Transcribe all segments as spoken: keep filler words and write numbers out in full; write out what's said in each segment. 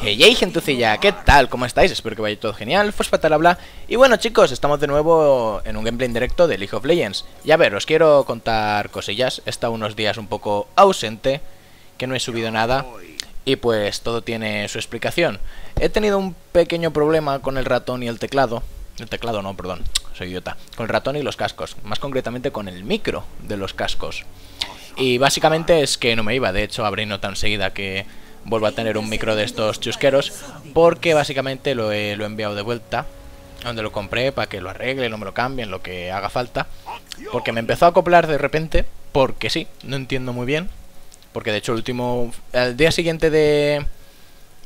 Hey, hey gentucilla, ¿qué tal? ¿Cómo estáis? Espero que vaya todo genial, Fosfatal habla. Y bueno chicos, estamos de nuevo en un gameplay en directo de League of Legends. Y a ver, os quiero contar cosillas. He estado unos días un poco ausente, que no he subido nada, y pues todo tiene su explicación. He tenido un pequeño problema con el ratón y el teclado. El teclado no, perdón, soy idiota. Con el ratón y los cascos, más concretamente con el micro de los cascos. Y básicamente es que no me iba, de hecho abrí nota enseguida que vuelvo a tener un micro de estos chusqueros, porque básicamente lo he, lo he enviado de vuelta a donde lo compré para que lo arregle, no me lo cambien, lo que haga falta, porque me empezó a acoplar de repente, porque sí, no entiendo muy bien, porque de hecho el último, al día siguiente de,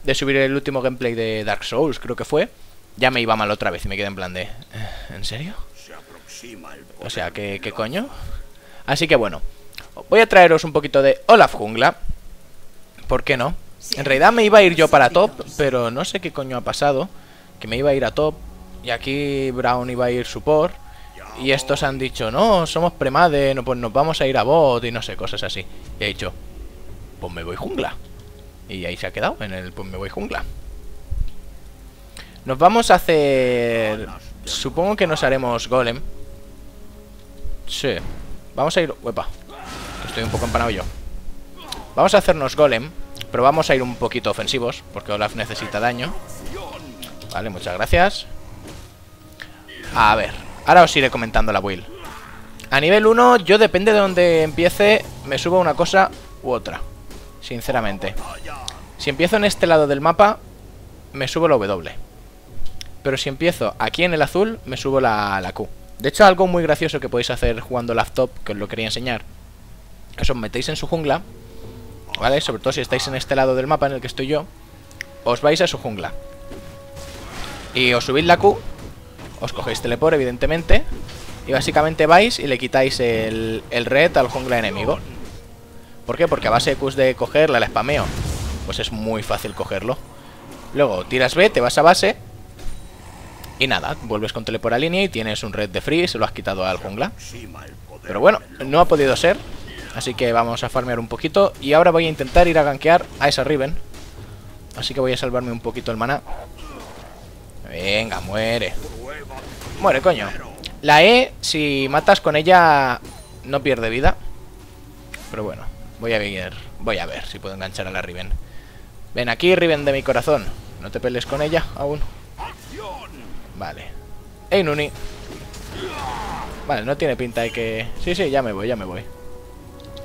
de subir el último gameplay de Dark Souls, creo que fue, ya me iba mal otra vez y me quedé en plan de, ¿en serio? O sea, ¿qué, qué coño? Así que bueno, voy a traeros un poquito de Olaf Jungla. ¿Por qué no? En realidad me iba a ir yo para top, pero no sé qué coño ha pasado, que me iba a ir a top, y aquí Brown iba a ir support, y estos han dicho, no, somos premade, no, pues nos vamos a ir a bot, y no sé, cosas así. Y he dicho, pues me voy jungla. Y ahí se ha quedado, en el pues me voy jungla. Nos vamos a hacer... Supongo que nos haremos golem. Sí. Vamos a ir... Uepa, estoy un poco empanado yo. Vamos a hacernos golem, pero vamos a ir un poquito ofensivos, porque Olaf necesita daño. Vale, muchas gracias. A ver, ahora os iré comentando la build. A nivel uno, yo depende de donde empiece, me subo una cosa u otra, sinceramente. Si empiezo en este lado del mapa, me subo la W. Pero si empiezo aquí en el azul, me subo la, la Q. De hecho, algo muy gracioso que podéis hacer jugando Olaf top, que os lo quería enseñar, es os metéis en su jungla, ¿vale? Sobre todo si estáis en este lado del mapa en el que estoy yo, os vais a su jungla y os subís la Q, os cogéis teleport evidentemente, y básicamente vais y le quitáis el, el red al jungla enemigo. ¿Por qué? Porque a base de Qs de cogerla, la spameo, pues es muy fácil cogerlo. Luego tiras B, te vas a base y nada, vuelves con teleport a línea y tienes un red de free, se lo has quitado al jungla. Pero bueno, no ha podido ser, así que vamos a farmear un poquito. Y ahora voy a intentar ir a gankear a esa Riven, así que voy a salvarme un poquito el maná. Venga, muere. Muere, coño. La E, si matas con ella, no pierde vida. Pero bueno, voy a ver, voy a ver si puedo enganchar a la Riven. Ven aquí, Riven de mi corazón. No te pelees con ella aún. Vale. Ey, Nuni. Vale, no tiene pinta de que... Sí, sí, ya me voy, ya me voy.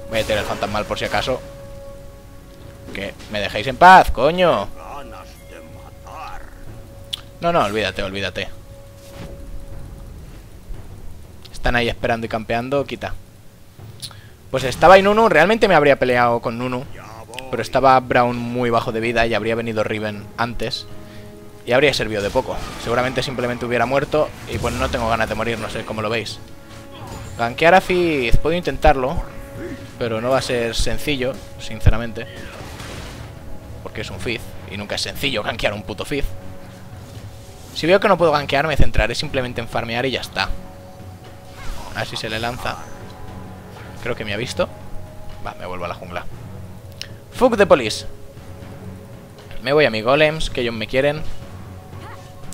Voy a tener el fantasmal por si acaso. Que me dejéis en paz, coño. No, no, olvídate, olvídate. Están ahí esperando y campeando, quita. Pues estaba ahí Nunu, realmente me habría peleado con Nunu, pero estaba Brown muy bajo de vida y habría venido Riven antes y habría servido de poco. Seguramente simplemente hubiera muerto y pues no tengo ganas de morir, no sé cómo lo veis. Gankear a Fizz, puedo intentarlo, pero no va a ser sencillo, sinceramente, porque es un Fizz y nunca es sencillo gankear un puto Fizz. Si veo que no puedo gankear, me centraré simplemente en farmear y ya está. Así se le lanza. Creo que me ha visto. Va, me vuelvo a la jungla. Fuck the police. Me voy a mi golems, que ellos me quieren.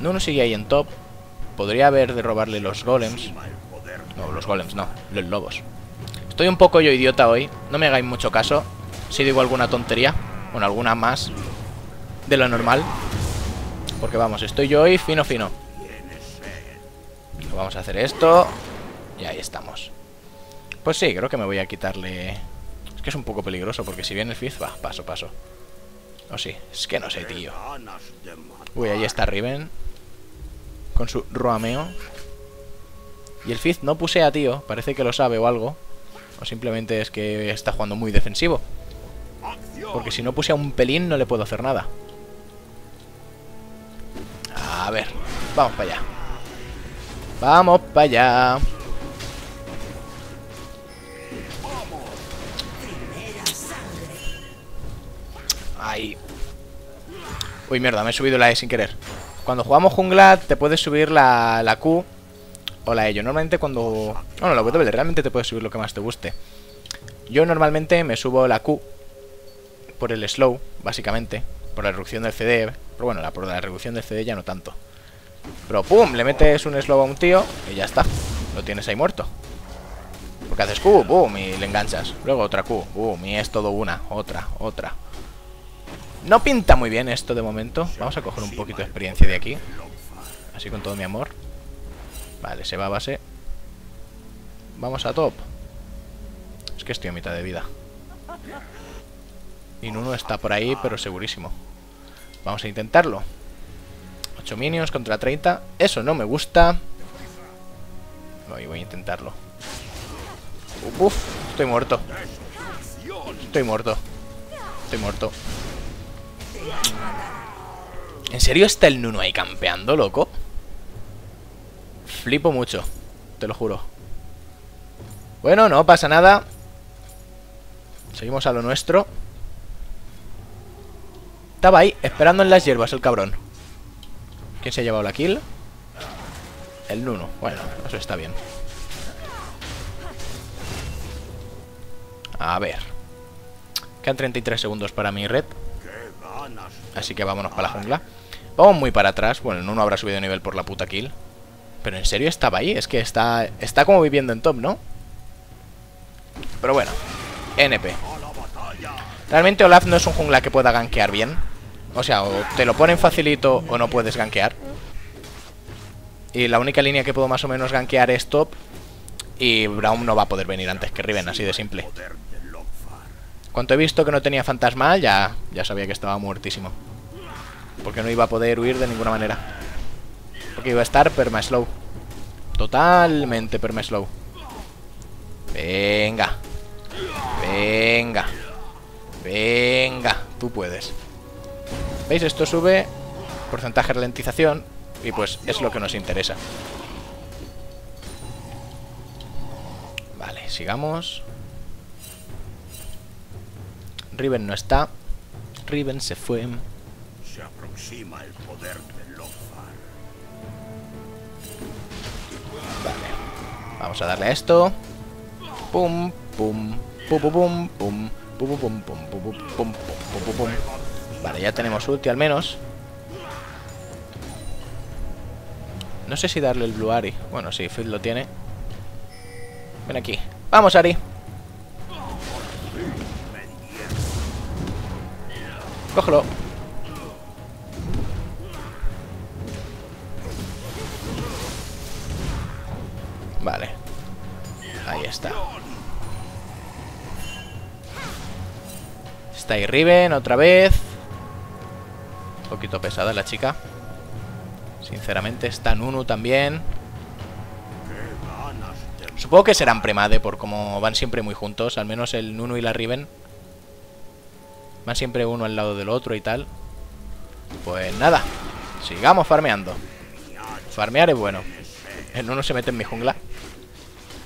Nuno sigue ahí en top. Podría haber de robarle los golems. No, los golems no, los lobos. Estoy un poco yo idiota hoy, no me hagáis mucho caso si digo alguna tontería, bueno, alguna más de lo normal, porque vamos, estoy yo hoy fino fino. Vamos a hacer esto y ahí estamos. Pues sí, creo que me voy a quitarle... Es que es un poco peligroso porque si viene el Fizz, va, paso, paso. O sí, es que no sé, tío. Uy, ahí está Riven con su roameo. Y el Fizz no pusea, tío, parece que lo sabe o algo. O simplemente es que está jugando muy defensivo, porque si no puse a un pelín no le puedo hacer nada. A ver, vamos para allá. Vamos para allá. Ay. Uy, mierda, me he subido la E sin querer. Cuando jugamos jungla te puedes subir la, la Q o la ello. Normalmente cuando... Bueno, la W realmente te puedes subir lo que más te guste. Yo normalmente me subo la Q por el slow, básicamente, por la reducción del C D, pero bueno, la, por la reducción del C D ya no tanto. Pero pum, le metes un slow a un tío y ya está, lo tienes ahí muerto. Porque haces Q, boom, y le enganchas. Luego otra Q, boom, y es todo una, otra, otra. No pinta muy bien esto de momento. Vamos a coger un poquito de experiencia de aquí. Así con todo mi amor. Vale, se va a base. Vamos a top. Es que estoy a mitad de vida. Y Nunu está por ahí, pero segurísimo. Vamos a intentarlo. ocho minions contra treinta. Eso no me gusta. Voy, voy a intentarlo. Uf, uf, estoy muerto. Estoy muerto. Estoy muerto. ¿En serio está el Nunu ahí campeando, loco? Flipo mucho, te lo juro. Bueno, no pasa nada. Seguimos a lo nuestro. Estaba ahí, esperando en las hierbas el cabrón. ¿Quién se ha llevado la kill? El Nunu, bueno, eso está bien. A ver. Quedan treinta y tres segundos para mi red. Así que vámonos para la jungla. Vamos muy para atrás. Bueno, Nunu habrá subido nivel por la puta kill. Pero en serio estaba ahí. Es que está, está como viviendo en top, ¿no? Pero bueno. N P. Realmente Olaf no es un jungla que pueda gankear bien. O sea, o te lo ponen facilito o no puedes gankear. Y la única línea que puedo más o menos gankear es top. Y Braum no va a poder venir antes que Riven, así de simple. Cuanto he visto que no tenía fantasma, ya, ya sabía que estaba muertísimo. Porque no iba a poder huir de ninguna manera. Porque iba a estar perma-slow. Totalmente perma-slow. Venga. Venga. Venga. Tú puedes. ¿Veis? Esto sube porcentaje de ralentización. Y pues es lo que nos interesa. Vale, sigamos. Riven no está. Riven se fue. Se aproxima el poder de Lothar. Vale. Vamos a darle a esto. Pum, pum, pum, pum, pum, pum, pum, pum, pum, pum, pum, pum, pum. Vale, ya tenemos ulti al menos. No sé si darle el blue Ari. Bueno, sí, Fizz lo tiene. Ven aquí. ¡Vamos, Ari! Cógelo. Vale. Ahí está. Está ahí Riven otra vez. Un poquito pesada la chica. Sinceramente está Nunu también. Supongo que serán premade por como van siempre muy juntos. Al menos el Nunu y la Riven. Van siempre uno al lado del otro y tal. Pues nada. Sigamos farmeando. Farmear es bueno. El Nunu se mete en mi jungla.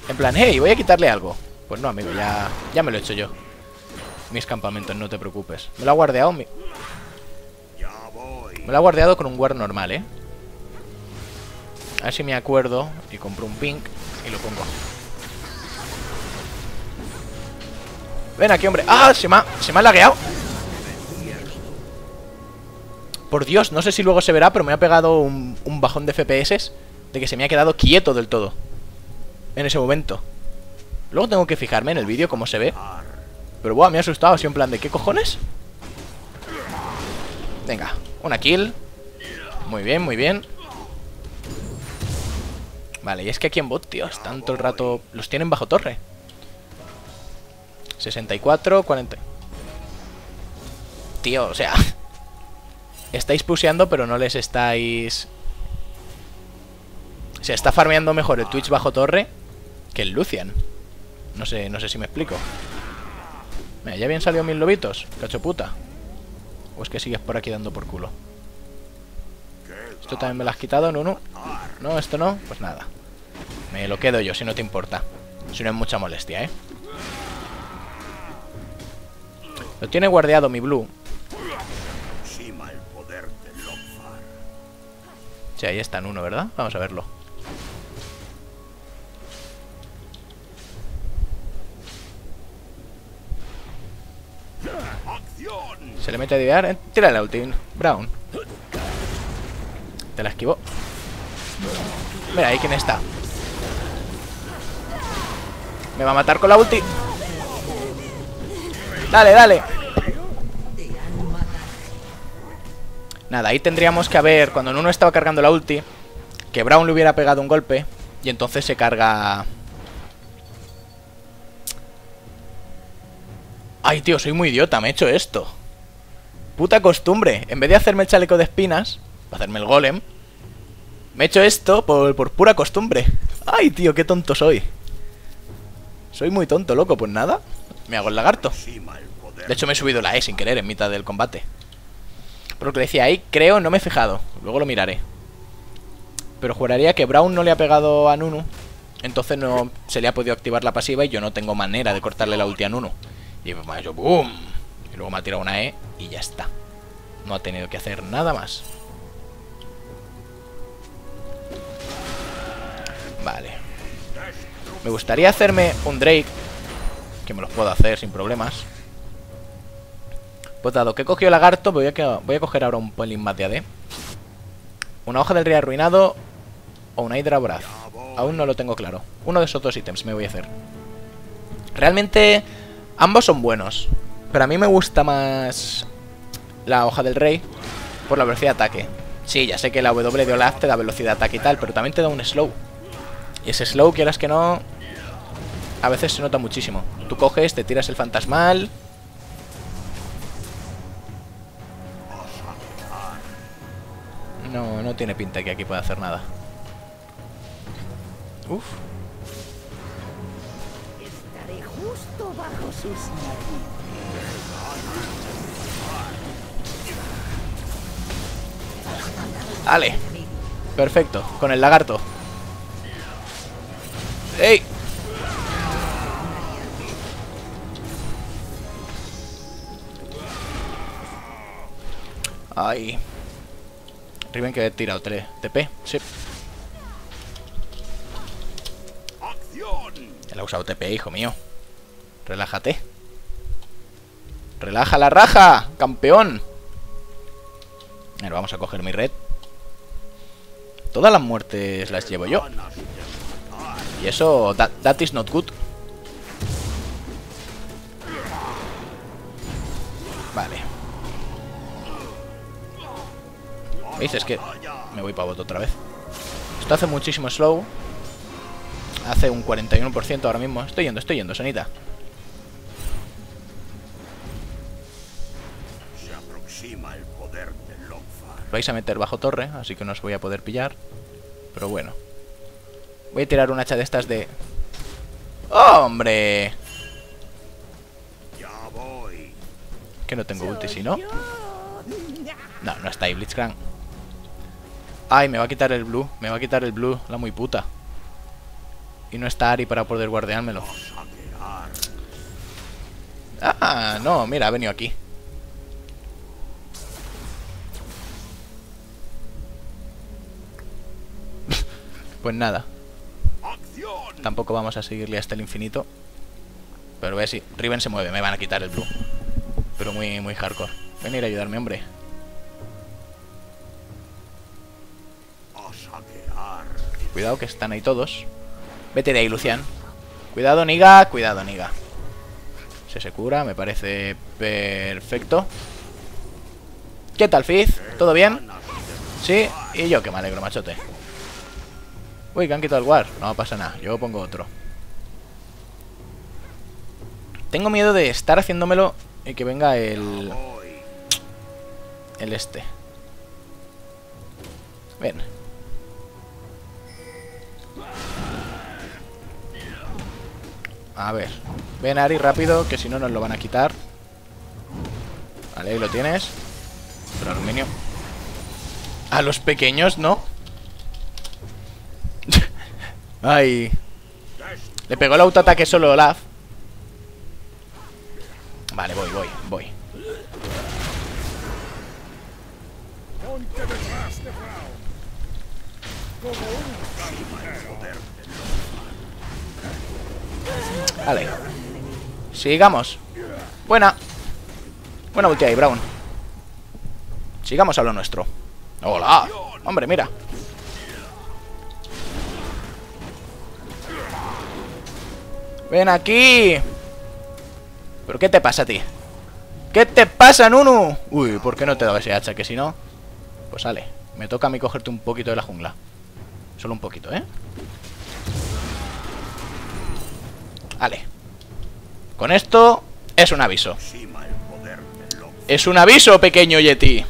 En plan, hey, voy a quitarle algo. Pues no, amigo, ya, ya me lo he hecho yo. Mis campamentos, no te preocupes. Me lo ha guardeado mi... Me lo ha guardeado con un guard normal, eh. A ver si me acuerdo. Y compro un pink y lo pongo. Ven aquí, hombre. ¡Ah! Se me ha, se me ha lagueado. Por Dios, no sé si luego se verá, pero me ha pegado un, un bajón de F P S de que se me ha quedado quieto del todo en ese momento. Luego tengo que fijarme en el vídeo cómo se ve. Pero buah, me ha asustado así en plan de ¿qué cojones? Venga, una kill. Muy bien, muy bien. Vale, y es que aquí en bot, tío, están todo el rato... Los tienen bajo torre. sesenta y cuatro, cuarenta. Tío, o sea, estáis pusheando, pero no les estáis... O sea, está farmeando mejor el Twitch bajo torre que el Lucian. No sé, no sé si me explico. Mira, ya bien salió mil lobitos, cacho puta. O es que sigues por aquí dando por culo. Esto también me lo has quitado, no, no. No, esto no, pues nada. Me lo quedo yo, si no te importa. Si no es mucha molestia, eh. Lo tiene guardeado mi blue. Sí, ahí está Nunu, ¿verdad? Vamos a verlo. Se le mete a divear. Eh, tira la ulti, Brown. Te la esquivó. Mira, ahí quién está. Me va a matar con la ulti. Dale, dale. Nada, ahí tendríamos que haber, cuando Nunu estaba cargando la ulti, que Brown le hubiera pegado un golpe y entonces se carga... Ay, tío, soy muy idiota, me he hecho esto. Puta costumbre. En vez de hacerme el chaleco de espinas, para hacerme el golem, me he hecho esto por, por pura costumbre. Ay, tío, qué tonto soy. Soy muy tonto, loco. Pues nada, me hago el lagarto. De hecho, me he subido la E sin querer en mitad del combate. Por lo que decía ahí, creo, no me he fijado. Luego lo miraré. Pero juraría que Brown no le ha pegado a Nunu. Entonces no se le ha podido activar la pasiva y yo no tengo manera de cortarle la ulti a Nunu. Y me ha hecho boom. Y luego me ha tirado una E y ya está. No ha tenido que hacer nada más. Vale. Me gustaría hacerme un Drake, que me los puedo hacer sin problemas. Pues dado que he cogido el lagarto, voy a, voy a coger ahora un Pelín más de A D. Una hoja del rey arruinado o una hidra Brav. Aún no lo tengo claro. Uno de esos dos ítems me voy a hacer. Realmente ambos son buenos, pero a mí me gusta más la hoja del rey por la velocidad de ataque. Sí, ya sé que la W de Olaf te da velocidad de ataque y tal, pero también te da un slow. Y ese slow, quieras que no, a veces se nota muchísimo. Tú coges, te tiras el fantasmal. No, no tiene pinta que aquí pueda hacer nada. Uf. Estaré justo bajo sus narices. Vale. Perfecto, con el lagarto. ¡Ey! Ay. Riven que he tirado tres T P, sí. Él ha usado T P, hijo mío. Relájate. Relaja la raja, campeón. Bueno, vamos a coger mi red. Todas las muertes las llevo yo. Y eso, that, that is not good. Vale. ¿Veis? Es que me voy para bot otra vez. Esto hace muchísimo slow. Hace un cuarenta y uno por ciento ahora mismo. Estoy yendo, estoy yendo, Sonita. Se aproxima el poder del Longfire. Vais a meter bajo torre, así que no os voy a poder pillar. Pero bueno. Voy a tirar un hacha de estas de... ¡Oh, hombre! Ya voy. Que no tengo ulti, si no... No, no está ahí, Blitzcrank. Ay, me va a quitar el blue. Me va a quitar el blue, la muy puta. Y no está Ari para poder guardeármelo. Ah, no, mira, ha venido aquí. Pues nada. Tampoco vamos a seguirle hasta el infinito. Pero ve si Riven se mueve, me van a quitar el blue. Pero muy, muy hardcore. Venir a ayudarme, hombre. Cuidado que están ahí todos. Vete de ahí, Lucian. Cuidado, Niga, cuidado, Niga. Se se cura, me parece perfecto. ¿Qué tal, Fizz? ¿Todo bien? Sí, y yo que me alegro, machote. Uy, que han quitado el guard. No pasa nada, yo pongo otro. Tengo miedo de estar haciéndomelo y que venga el... El este. Ven. A ver. Ven, Ari, rápido, que si no nos lo van a quitar. Vale, ahí lo tienes. Otro aluminio. A los pequeños, ¿no? Ay. Le pegó el autoataque solo Olaf. Vale, voy, voy, voy. Vale. Sigamos. Buena. Buena ulti ahí, Brown. Sigamos a lo nuestro. ¡Hola! Hombre, mira. ¡Ven aquí! ¿Pero qué te pasa a ti? ¿Qué te pasa, Nunu? Uy, ¿por qué no te he dado ese hacha? Que si no... Pues sale. Me toca a mí cogerte un poquito de la jungla. Solo un poquito, ¿eh? Vale. Con esto... Es un aviso. Es un aviso, pequeño Yeti.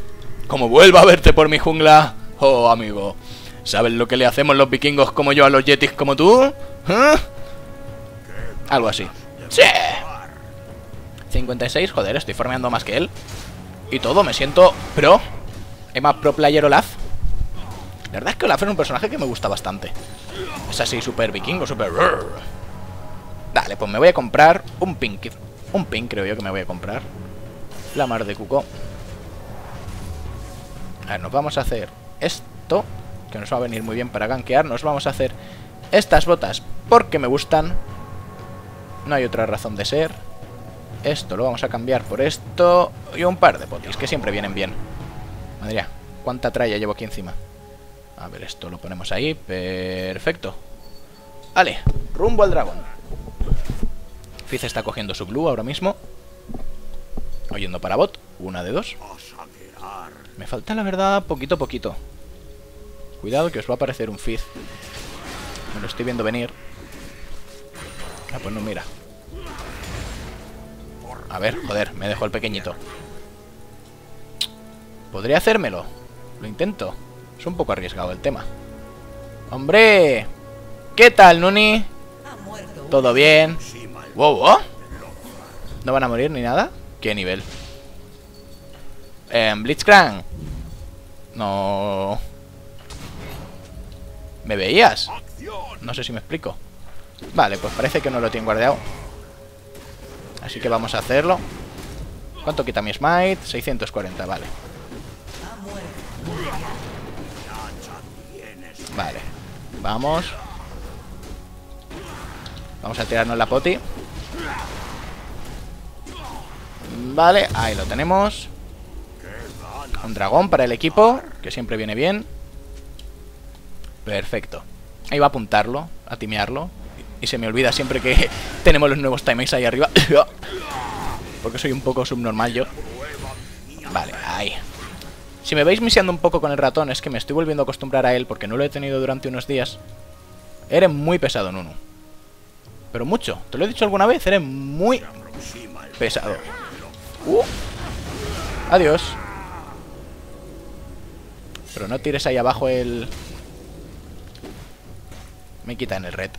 Como vuelva a verte por mi jungla... Oh, amigo. ¿Sabes lo que le hacemos los vikingos como yo a los yetis como tú? ¿Eh? Algo así. ¡Sí! cincuenta y seis, joder, estoy farmeando más que él. Y todo, me siento pro. Es más pro player Olaf. La verdad es que Olaf es un personaje que me gusta bastante. Es así, súper vikingo, súper... Dale, pues me voy a comprar un pin. Un pin creo yo que me voy a comprar. La mar de cuco. A ver, nos vamos a hacer esto, que nos va a venir muy bien para gankear. Nos vamos a hacer estas botas porque me gustan. No hay otra razón de ser. Esto lo vamos a cambiar por esto. Y un par de potis, que siempre vienen bien. Madre mía, cuánta tralla llevo aquí encima. A ver, esto lo ponemos ahí. Perfecto. Vale, rumbo al dragón. Fizz está cogiendo su blue ahora mismo. Oyendo para bot. Una de dos. Me falta, la verdad, poquito a poquito. Cuidado que os va a aparecer un Fizz. Me lo estoy viendo venir. Ah, pues no, mira. A ver, joder, me dejó el pequeñito. Podría hacérmelo. Lo intento. Es un poco arriesgado el tema. ¡Hombre! ¿Qué tal, Nuni? ¿Todo bien? ¡Wow! wow. ¿No van a morir ni nada? ¿Qué nivel? Eh, Blitzcrank. No... ¿Me veías? No sé si me explico. Vale, pues parece que no lo tienen guardado. Así que vamos a hacerlo. ¿Cuánto quita mi smite? seiscientos cuarenta, vale. Vale, vamos. Vamos a tirarnos la poti. Vale, ahí lo tenemos. Un dragón para el equipo, que siempre viene bien. Perfecto. Ahí va a apuntarlo, a timearlo. Y se me olvida siempre que tenemos los nuevos timings ahí arriba. Porque soy un poco subnormal yo. Vale, ahí. Si me veis miseando un poco con el ratón, es que me estoy volviendo a acostumbrar a él porque no lo he tenido durante unos días. Eres muy pesado, Nunu. Pero mucho. Te lo he dicho alguna vez, eres muy pesado. Uh. Adiós. Pero no tires ahí abajo el... Me quitan el red.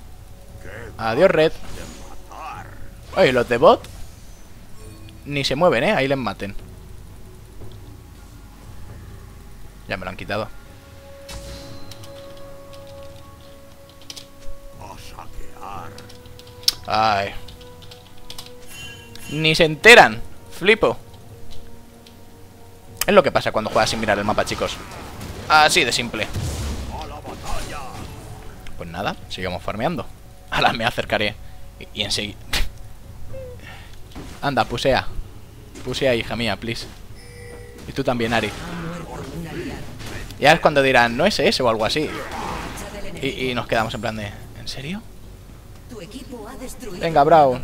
Adiós, red. Oye, los de bot ni se mueven, ¿eh? Ahí les maten. Ya me lo han quitado. Ay. Ni se enteran. Flipo. Es lo que pasa cuando juegas sin mirar el mapa, chicos. Así de simple. Pues nada, sigamos farmeando. Ahora me acercaré. Y, y enseguida. Anda, pusea. Pusea, hija mía, please. Y tú también, Ari. Ya es cuando dirán, no es ese o algo así. Y, y nos quedamos en plan de... ¿En serio? Venga, Brown.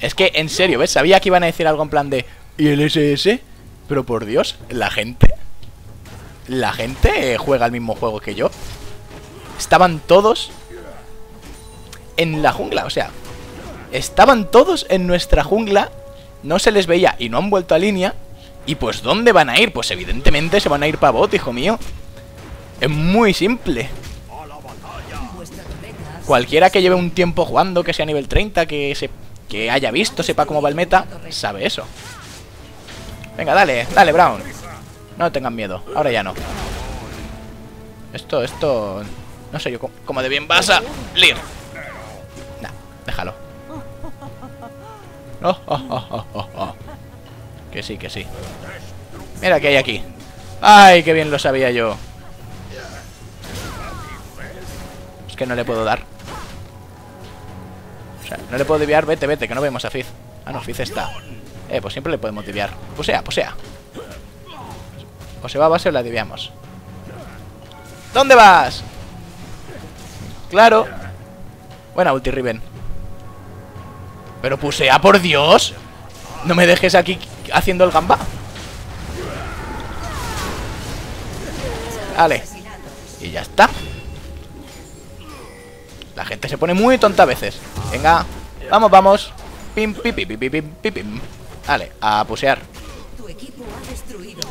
Es que, en serio, ¿ves? Sabía que iban a decir algo en plan de... ¿Y el ese ese? Pero por Dios, la gente... La gente juega el mismo juego que yo. Estaban todos en la jungla, o sea, estaban todos en nuestra jungla. No se les veía y no han vuelto a línea. Y pues, ¿dónde van a ir? Pues evidentemente se van a ir para bot, hijo mío. Es muy simple. Cualquiera que lleve un tiempo jugando, que sea nivel treinta, que, se, que haya visto, sepa cómo va el meta, sabe eso. Venga, dale, dale, Brown. No tengan miedo, ahora ya no. Esto, esto... No sé yo cómo de bien vas a... Lir. Nah, déjalo. Oh, oh, oh, oh, oh. Que sí, que sí. Mira que hay aquí. Ay, qué bien lo sabía yo. Es que no le puedo dar. O sea, no le puedo desviar. Vete, vete, que no vemos a Fizz. Ah, no, Fizz está. Eh, pues siempre le podemos diviar. Pusea, pusea. O se va a base o la diviamos. ¿Dónde vas? Claro. Buena ulti, Riven. Pero pusea, por Dios. No me dejes aquí haciendo el gamba. Vale. Y ya está. La gente se pone muy tonta a veces. Venga. Vamos, vamos. Pim, pim, pim, pim, pim, pim, pim. Vale, a pusear.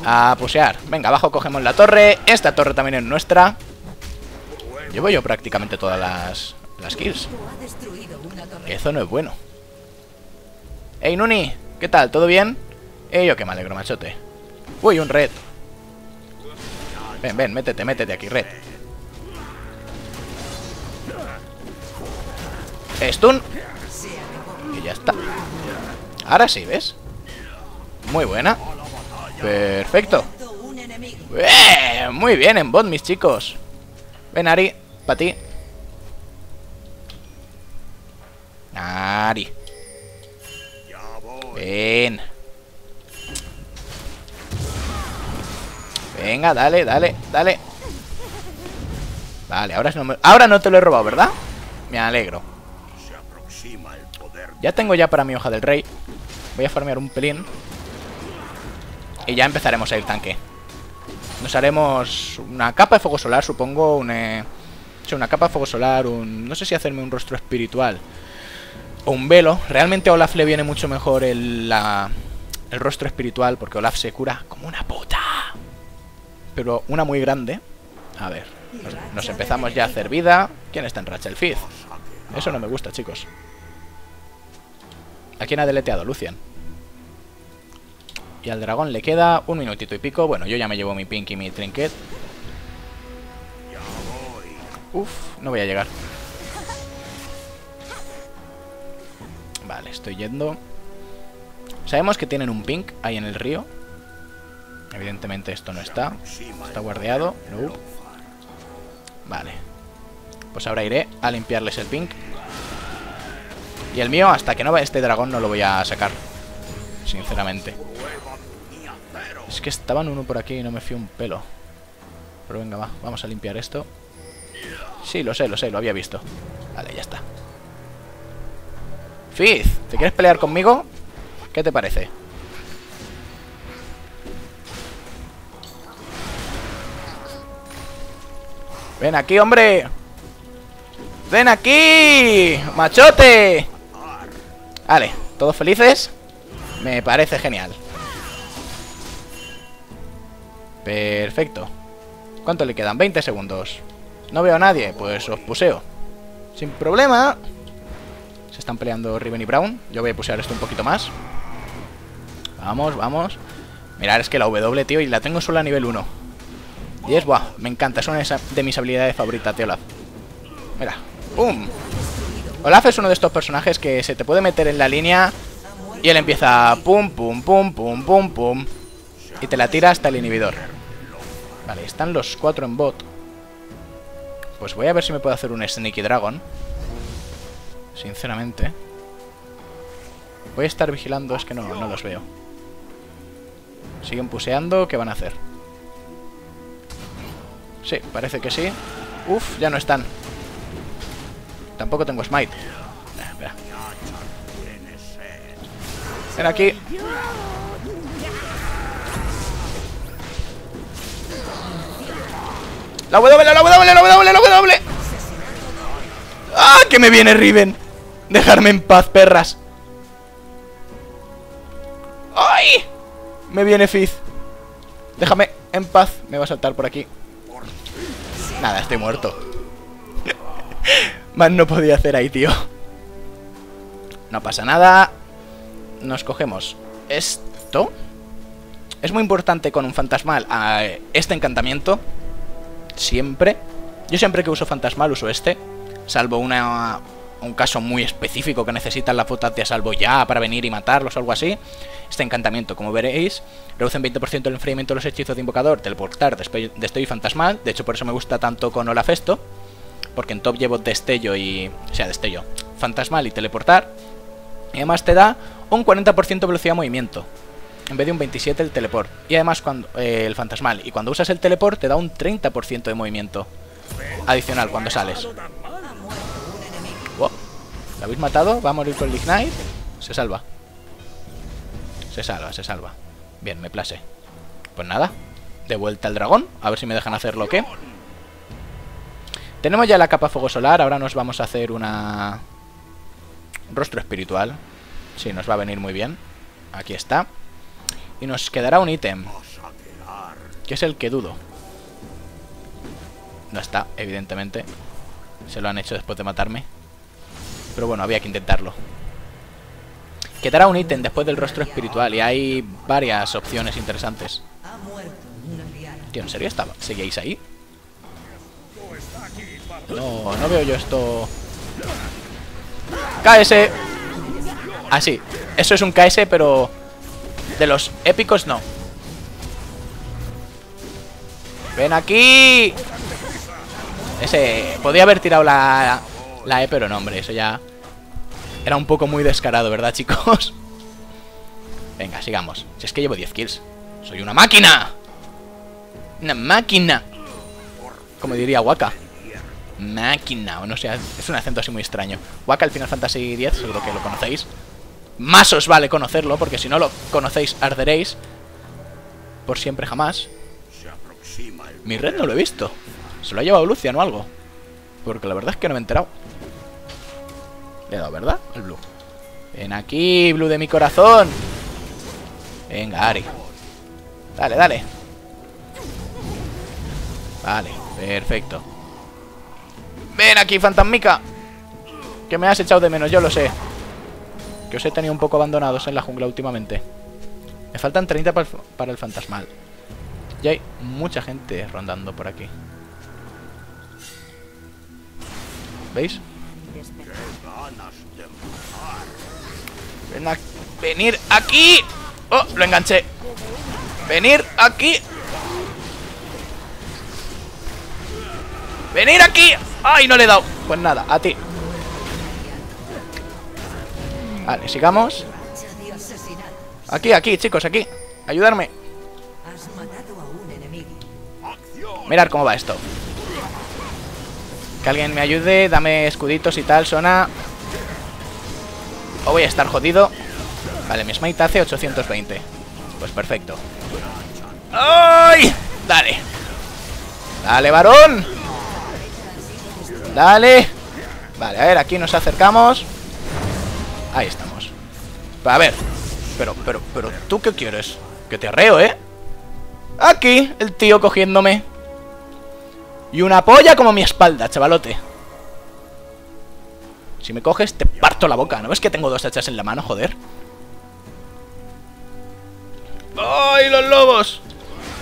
A pusear. Venga, abajo cogemos la torre. Esta torre también es nuestra. Llevo yo prácticamente todas las, las kills. Que eso no es bueno. Ey, Nuni, ¿qué tal? ¿Todo bien? Ey, yo que me alegro, machote. Uy, un red. Ven, ven, métete, métete aquí, red. Stun. Y ya está. Ahora sí, ¿ves? Muy buena. Perfecto. ¡Eh! Muy bien en bot, mis chicos. Ven, Ari, para ti. Ari. Ven. Venga, dale, dale, dale. Vale, ahora no, me... ahora no te lo he robado, ¿verdad? Me alegro. Ya tengo ya para mi hoja del rey. Voy a farmear un pelín. Y ya empezaremos a ir tanque. Nos haremos una capa de fuego solar, supongo. Un, eh... sí, una capa de fuego solar. Un... No sé si hacerme un rostro espiritual. O un velo. Realmente a Olaf le viene mucho mejor el, la... el rostro espiritual. Porque Olaf se cura como una puta. Pero una muy grande. A ver. Nos, nos empezamos ya a hacer vida. ¿Quién está en racha? El Fizz. Eso no me gusta, chicos. ¿A quién ha deleteado? Lucian. Y al dragón le queda un minutito y pico. Bueno, yo ya me llevo mi pink y mi trinket. Uf, no voy a llegar. Vale, estoy yendo. Sabemos que tienen un pink ahí en el río. Evidentemente esto no está. Está guardeado. No. Vale. Pues ahora iré a limpiarles el pink. Y el mío, hasta que no va este dragón, no lo voy a sacar. Sinceramente. Es que estaban uno por aquí y no me fío un pelo. Pero venga, va. Vamos a limpiar esto. Sí, lo sé, lo sé. Lo había visto. Vale, ya está. Fizz, ¿te quieres pelear conmigo? ¿Qué te parece? Ven aquí, hombre. Ven aquí, machote. Vale, ¿todos felices? Me parece genial. Perfecto. ¿Cuánto le quedan? veinte segundos. No veo a nadie, pues os puseo. Sin problema. Se están peleando Riven y Brown. Yo voy a pusear esto un poquito más. Vamos, vamos. Mirad, es que la W, tío, y la tengo solo a nivel uno. Y es, buah, me encanta. Es una de mis habilidades favoritas, tío, Olaf. Mira, ¡pum! Olaf es uno de estos personajes que se te puede meter en la línea. Y él empieza pum, pum, pum, pum, pum, pum. Y te la tira hasta el inhibidor. Vale, están los cuatro en bot. Pues voy a ver si me puedo hacer un Sneaky Dragon. Sinceramente. Voy a estar vigilando, es que no, no los veo. Siguen puseando, ¿qué van a hacer? Sí, parece que sí. Uf, ya no están. Tampoco tengo smite. Nah, espera. Ven aquí. La W, la W, la W, la W. ¡Ah! Que me viene Riven. Dejarme en paz, perras. ¡Ay! Me viene Fizz. Déjame en paz. Me va a saltar por aquí. Nada, estoy muerto. Más no podía hacer ahí, tío. No pasa nada. Nos cogemos esto. Es muy importante con un fantasmal eh, este encantamiento. Siempre. Yo siempre que uso fantasmal uso este. Salvo una, un caso muy específico que necesitan la puta tía salvo ya para venir y matarlos o algo así. Este encantamiento, como veréis, reduce en veinte por ciento el enfriamiento de los hechizos de invocador, teleportar, destello y fantasmal. De hecho, por eso me gusta tanto con Olaf esto. Porque en top llevo destello y... O sea, destello, fantasmal y teleportar. Y además te da un cuarenta por ciento de velocidad de movimiento, en vez de un veintisiete por ciento el teleport. Y además cuando eh, el fantasmal. Y cuando usas el teleport te da un treinta por ciento de movimiento adicional cuando sales. Wow. ¿La habéis matado? Va a morir con el Ignite. Se salva. Se salva, se salva. Bien, me place. Pues nada. De vuelta al dragón. A ver si me dejan hacer lo que. Tenemos ya la capa fuego solar. Ahora nos vamos a hacer una... Rostro espiritual. Sí, nos va a venir muy bien. Aquí está. Y nos quedará un ítem, que es el que dudo. No está, evidentemente. Se lo han hecho después de matarme. Pero bueno, había que intentarlo. Quedará un ítem después del rostro espiritual. Y hay varias opciones interesantes. Tío, ¿en serio estaba? ¿Seguíais ahí? No, no veo yo esto. K S. Así. Ah, eso es un K S, pero... de los épicos no. ¡Ven aquí! Ese... podía haber tirado la... la E, pero no, hombre. Eso ya... era un poco muy descarado, ¿verdad, chicos? Venga, sigamos. Si es que llevo diez kills. ¡Soy una máquina! ¡Una máquina! Como diría Waka. Máquina, o no sé, es un acento así muy extraño. Waka, el Final Fantasy X, seguro que lo conocéis. Más os vale conocerlo, porque si no lo conocéis, arderéis. Por siempre jamás. Mi red no lo he visto. Se lo ha llevado Lucian o algo. Porque la verdad es que no me he enterado. Le he dado, ¿verdad? Al Blue. Ven aquí, Blue de mi corazón. Venga, Ari. Dale, dale. Vale, perfecto. Ven aquí, fantasmica. Que me has echado de menos, yo lo sé. Que os he tenido un poco abandonados en la jungla últimamente. Me faltan treinta para el, para el fantasmal. Y hay mucha gente rondando por aquí. ¿Veis? Ven a, venir aquí. Oh, lo enganché. Venir aquí. Venir aquí. ¡Ay, no le he dado! Pues nada, a ti. Vale, sigamos. Aquí, aquí, chicos, aquí. Ayudarme. Mirad cómo va esto. Que alguien me ayude. Dame escuditos y tal, zona. O voy a estar jodido. Vale, mi smite hace ochocientos veinte. Pues perfecto. ¡Ay! Dale. Dale, varón. Dale. Vale, a ver, aquí nos acercamos. Ahí estamos. A ver, pero, pero, pero ¿tú qué quieres? Que te arreo, ¿eh? Aquí, el tío cogiéndome. Y una polla como mi espalda, chavalote. Si me coges, te parto la boca. ¿No ves que tengo dos hachas en la mano, joder? ¡Ay, los lobos!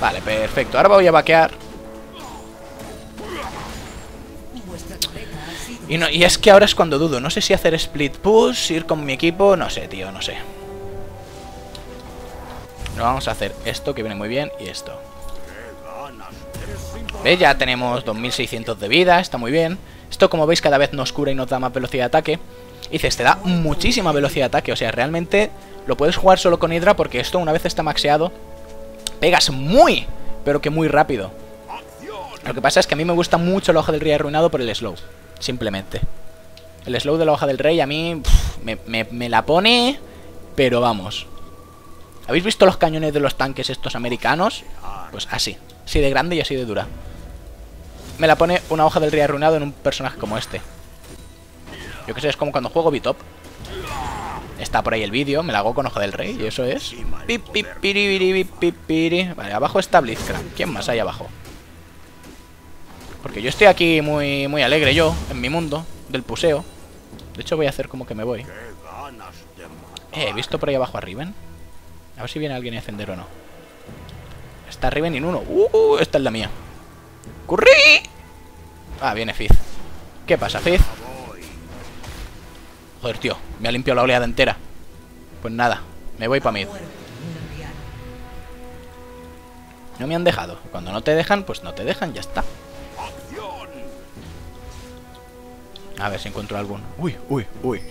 Vale, perfecto, ahora voy a vaquear. Y, no, y es que ahora es cuando dudo. No sé si hacer split push, ir con mi equipo. No sé, tío, no sé. No, vamos a hacer esto que viene muy bien. Y esto. ¿Veis? Ya tenemos dos mil seiscientos de vida. Está muy bien. Esto, como veis, cada vez nos cura y nos da más velocidad de ataque. Y dices, te da muchísima velocidad de ataque. O sea, realmente lo puedes jugar solo con Hydra, porque esto, una vez está maxeado, pegas muy, pero que muy rápido. Lo que pasa es que a mí me gusta mucho la hoja del rey arruinado por el slow. Simplemente. El slow de la hoja del rey a mí pff, me, me, me la pone. Pero vamos. ¿Habéis visto los cañones de los tanques estos americanos? Pues así. Así de grande y así de dura. Me la pone una hoja del rey arruinado en un personaje como este. Yo que sé, es como cuando juego B-Top. Está por ahí el vídeo. Me la hago con hoja del rey. Y eso es. Vale, abajo está Blitzcrank. ¿Quién más hay abajo? Porque yo estoy aquí muy, muy alegre yo, en mi mundo, del puseo. De hecho voy a hacer como que me voy. Eh, he visto por ahí abajo a Riven. A ver si viene alguien a defender o no. Está Riven y Nunu. Uh, esta es la mía. ¡Currí! Ah, viene Fizz. ¿Qué pasa, Fizz? Joder, tío, me ha limpiado la oleada entera. Pues nada, me voy para mid. No me han dejado. Cuando no te dejan, pues no te dejan, ya está. A ver si encuentro alguno. Uy, uy, uy.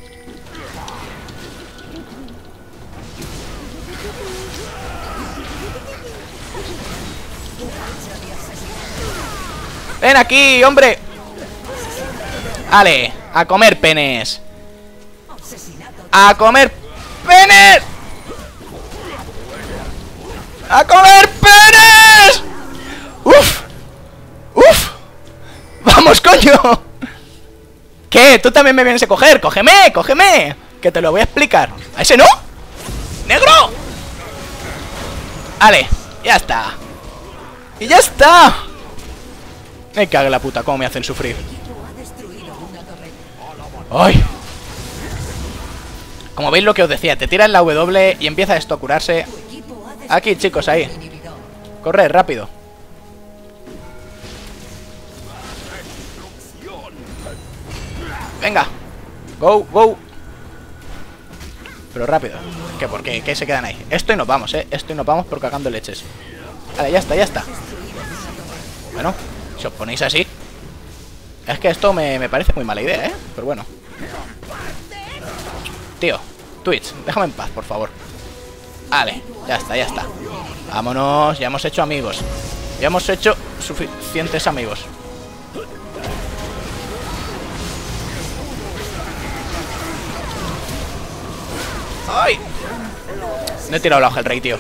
Ven aquí, hombre. Vale, a comer penes. A comer penes. A comer penes. Uf. Uf. Vamos, coño. ¿Qué? Tú también me vienes a coger. Cógeme, cógeme. Que te lo voy a explicar. ¿A ese no? ¡Negro! Vale, ya está. ¡Y ya está! Me cago en la puta, cómo me hacen sufrir. ¡Ay! Como veis lo que os decía, te tiran la W y empieza esto a curarse. Aquí, chicos, ahí. Corred, rápido. Venga. Go, go. Pero rápido. ¿Qué? ¿Por qué? ¿Qué se quedan ahí? Esto y nos vamos, eh. Esto y nos vamos por cagando leches. Vale, ya está, ya está. Bueno, si os ponéis así. Es que esto me, me parece muy mala idea, eh. Pero bueno. Tío, Twitch, déjame en paz, por favor. Vale, ya está, ya está. Vámonos, ya hemos hecho amigos. Ya hemos hecho suficientes amigos. ¡Ay! No he tirado la hoja el rey, tío.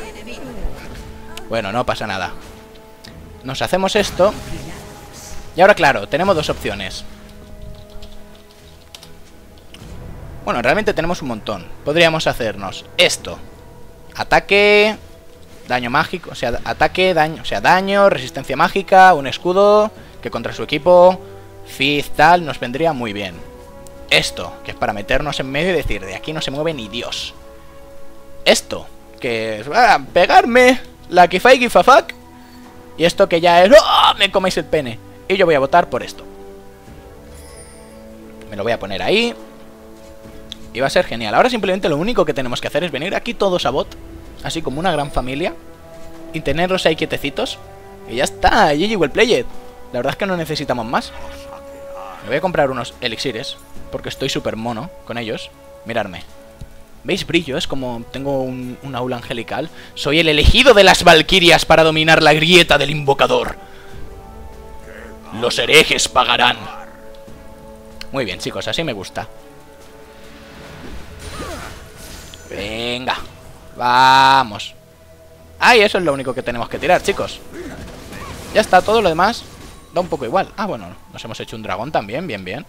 Bueno, no pasa nada. Nos hacemos esto. Y ahora, claro, tenemos dos opciones. Bueno, realmente tenemos un montón. Podríamos hacernos esto. Ataque, daño mágico, o sea, ataque, daño, o sea, daño, resistencia mágica, un escudo, que contra su equipo, Fizz, tal, nos vendría muy bien. Esto, que es para meternos en medio y decir, de aquí no se mueve ni Dios. Esto, que es ah, pegarme, la kifai kifafac. Y esto que ya es, ¡oh! Me coméis el pene. Y yo voy a votar por esto. Me lo voy a poner ahí. Y va a ser genial. Ahora simplemente lo único que tenemos que hacer es venir aquí todos a bot. Así como una gran familia. Y tenerlos ahí quietecitos. Y ya está, G G will play it. La verdad es que no necesitamos más. Me voy a comprar unos elixires. Porque estoy súper mono con ellos. Mirarme. ¿Veis brillo? Es como tengo un, un aula angelical. Soy el elegido de las valquirias para dominar la grieta del invocador. Los herejes pagarán. Muy bien, chicos, así me gusta. Venga. Vamos. Ay, eso es lo único que tenemos que tirar, chicos. Ya está, todo lo demás da un poco igual. Ah, bueno, nos hemos hecho un dragón también, bien, bien.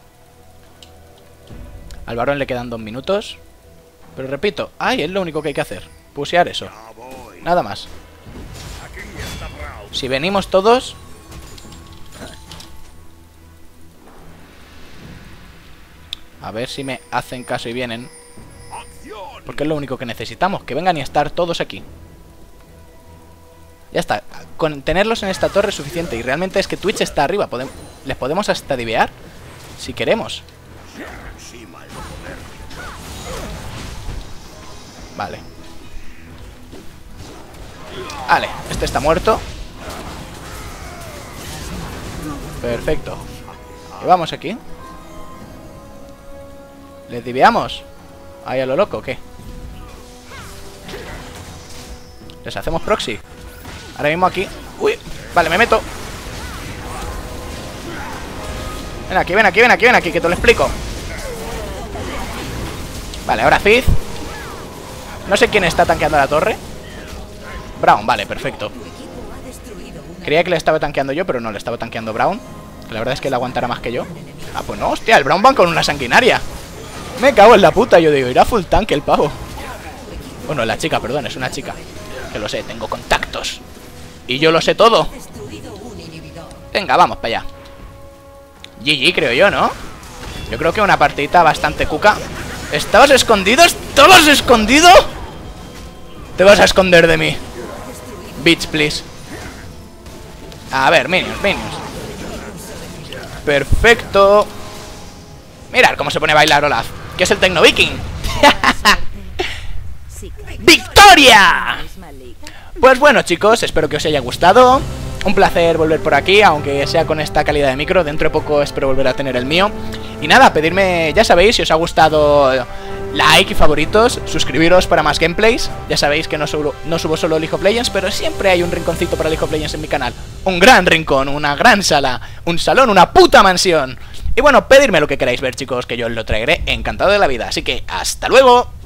Al varón le quedan dos minutos. Pero repito, ay, es lo único que hay que hacer. Pusear eso. Nada más. Si venimos todos. A ver si me hacen caso y vienen. Porque es lo único que necesitamos. Que vengan y estar todos aquí. Ya está. Con tenerlos en esta torre es suficiente. Y realmente es que Twitch está arriba. Podem- Les podemos hasta divear. Si queremos. Vale. Vale, este está muerto. Perfecto. Y vamos aquí. ¿Les diveamos? ¿Ahí a lo loco o qué? ¿Les hacemos proxy? Ahora mismo aquí. ¡Uy! Vale, me meto. Ven aquí, ven aquí, ven aquí, ven aquí, que te lo explico. Vale, ahora Fizz. No sé quién está tanqueando la torre. Brown, vale, perfecto. Creía que le estaba tanqueando yo, pero no, le estaba tanqueando Brown. La verdad es que le aguantará más que yo. Ah, pues no, hostia, el Brown va con una sanguinaria. Me cago en la puta, yo digo, irá full tanque el pavo. Bueno, la chica, perdón, es una chica. Que lo sé, tengo contactos. Y yo lo sé todo. Venga, vamos para allá. G G, creo yo, ¿no? Yo creo que una partidita bastante cuca. ¿Estabas escondido? ¿Estabas escondido? Te vas a esconder de mí. Bitch, please. A ver, minions, minions. Perfecto. Mirad cómo se pone a bailar Olaf. Que es el Tecno-Viking. ¡Victoria! Pues bueno, chicos, espero que os haya gustado. Un placer volver por aquí, aunque sea con esta calidad de micro. Dentro de poco espero volver a tener el mío. Y nada, pedirme, ya sabéis, si os ha gustado like y favoritos, suscribiros para más gameplays. Ya sabéis que no subo, no subo solo League of Legends, pero siempre hay un rinconcito para League of Legends en mi canal. Un gran rincón, una gran sala, un salón, una puta mansión. Y bueno, pedidme lo que queráis ver, chicos, que yo os lo traeré encantado de la vida. Así que, ¡hasta luego!